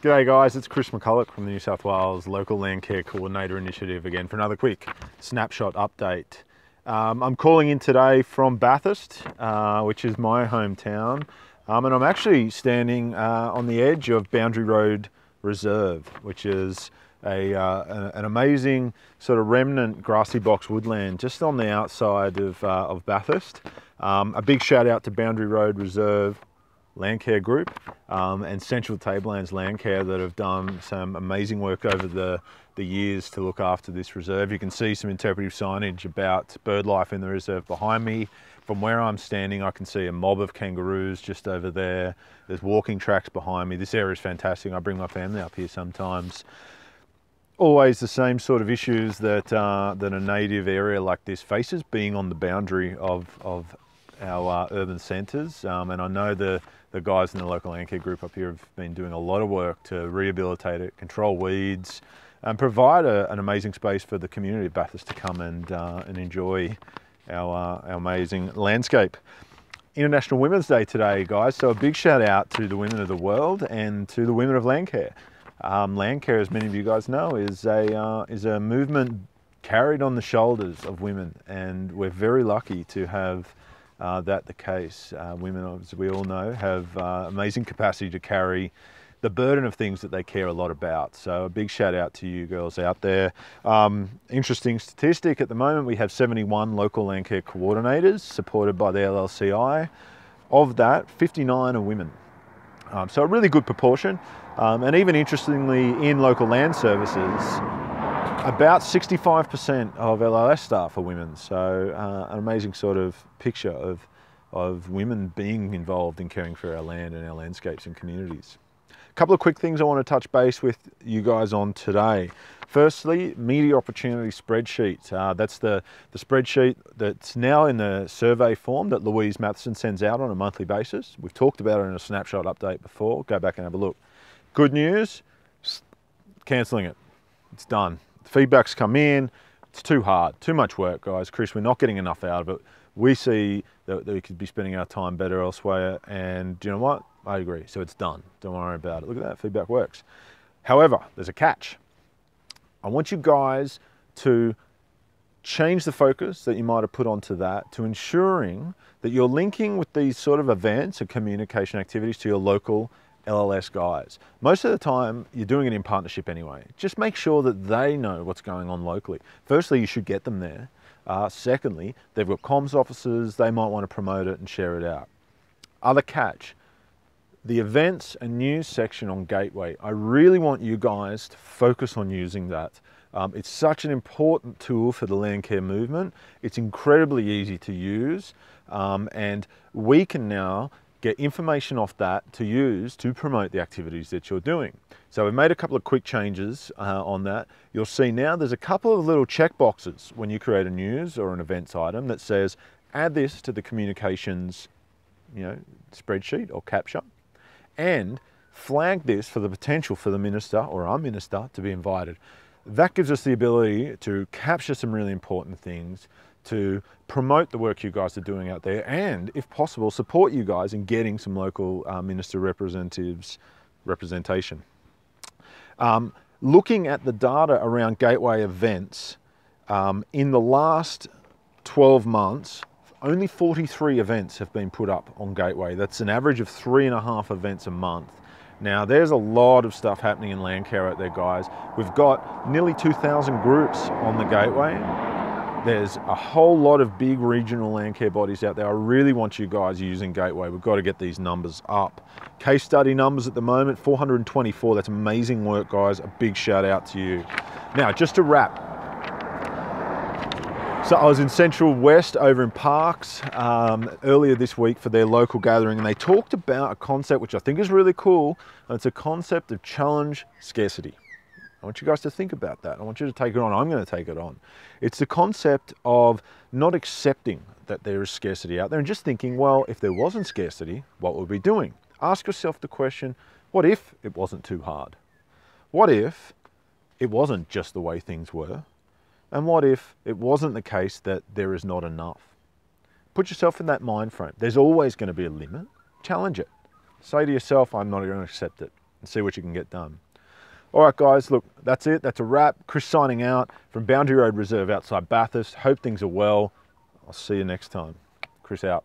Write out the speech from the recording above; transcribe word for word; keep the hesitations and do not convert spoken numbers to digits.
G'day guys, it's Chris McCulloch from the New South Wales Local Landcare Coordinator Initiative again for another quick snapshot update. Um, I'm calling in today from Bathurst, uh, which is my hometown, um, and I'm actually standing uh, on the edge of Boundary Road Reserve, which is a, uh, an amazing sort of remnant grassy box woodland just on the outside of, uh, of Bathurst. Um, a big shout out to Boundary Road Reserve Landcare Group um, and Central Tablelands Landcare that have done some amazing work over the, the years to look after this reserve. You can see some interpretive signage about bird life in the reserve behind me. From where I'm standing, I can see a mob of kangaroos just over there. There's walking tracks behind me. This area is fantastic. I bring my family up here sometimes. Always the same sort of issues that, uh, that a native area like this faces, being on the boundary of, of our uh, urban centres, um, and I know the, the guys in the Local Landcare Group up here have been doing a lot of work to rehabilitate it, control weeds, and provide a, an amazing space for the community of Bathurst to come and, uh, and enjoy our, uh, our amazing landscape. International Women's Day today, guys, so a big shout out to the women of the world and to the women of Landcare. Um, Landcare, as many of you guys know, is a, uh, is a movement carried on the shoulders of women, and we're very lucky to have Uh, that the case. Uh, women, as we all know, have uh, amazing capacity to carry the burden of things that they care a lot about. So a big shout out to you girls out there. Um, interesting statistic, at the moment we have seventy-one local landcare coordinators supported by the L L C I. Of that, fifty-nine are women. Um, so a really good proportion. Um, and even interestingly, in local land services, about sixty-five percent of L L S staff are women, so uh, an amazing sort of picture of, of women being involved in caring for our land and our landscapes and communities. A couple of quick things I want to touch base with you guys on today. Firstly, media opportunity spreadsheet. Uh, that's the, the spreadsheet that's now in the survey form that Louise Matheson sends out on a monthly basis. We've talked about it in a snapshot update before. Go back and have a look. Good news, cancelling it. It's done. Feedback's come in, it's too hard, too much work, guys. Chris, we're not getting enough out of it. We see that, that we could be spending our time better elsewhere, and do you know what? I agree, so it's done. Don't worry about it. Look at that, feedback works. However, there's a catch. I want you guys to change the focus that you might have put onto that to ensuring that you're linking with these sort of events and communication activities to your local L L S guys. Most of the time, you're doing it in partnership anyway. Just make sure that they know what's going on locally. Firstly, you should get them there. Uh, secondly, they've got comms officers, they might want to promote it and share it out. Other catch, the events and news section on Gateway. I really want you guys to focus on using that. Um, it's such an important tool for the landcare movement. It's incredibly easy to use, um, and we can now get information off that to use to promote the activities that you're doing. So we've made a couple of quick changes uh, on that. You'll see now there's a couple of little check boxes when you create a news or an events item that says, add this to the communications, you know, spreadsheet or capture, and flag this for the potential for the minister or our minister to be invited. That gives us the ability to capture some really important things, to promote the work you guys are doing out there, and if possible, support you guys in getting some local uh, minister representatives representation. Um, looking at the data around Gateway events, um, in the last twelve months, only forty-three events have been put up on Gateway. That's an average of three and a half events a month. Now, there's a lot of stuff happening in Landcare out there, guys. We've got nearly two thousand groups on the Gateway. There's a whole lot of big regional landcare bodies out there. I really want you guys using Gateway. We've got to get these numbers up. Case study numbers at the moment, four hundred twenty-four. That's amazing work, guys. A big shout out to you. Now, just to wrap. So I was in Central West over in Parks um, earlier this week for their local gathering, and they talked about a concept which I think is really cool, and it's a concept of challenge scarcity. I want you guys to think about that. I want you to take it on. I'm going to take it on. It's the concept of not accepting that there is scarcity out there and just thinking, well, if there wasn't scarcity, what would we be doing? Ask yourself the question, what if it wasn't too hard? What if it wasn't just the way things were? And what if it wasn't the case that there is not enough? Put yourself in that mind frame. There's always going to be a limit. Challenge it. Say to yourself, I'm not going to accept it. and see what you can get done. All right, guys, look, that's it. That's a wrap. Chris signing out from Boundary Road Reserve outside Bathurst. Hope things are well. I'll see you next time. Chris out.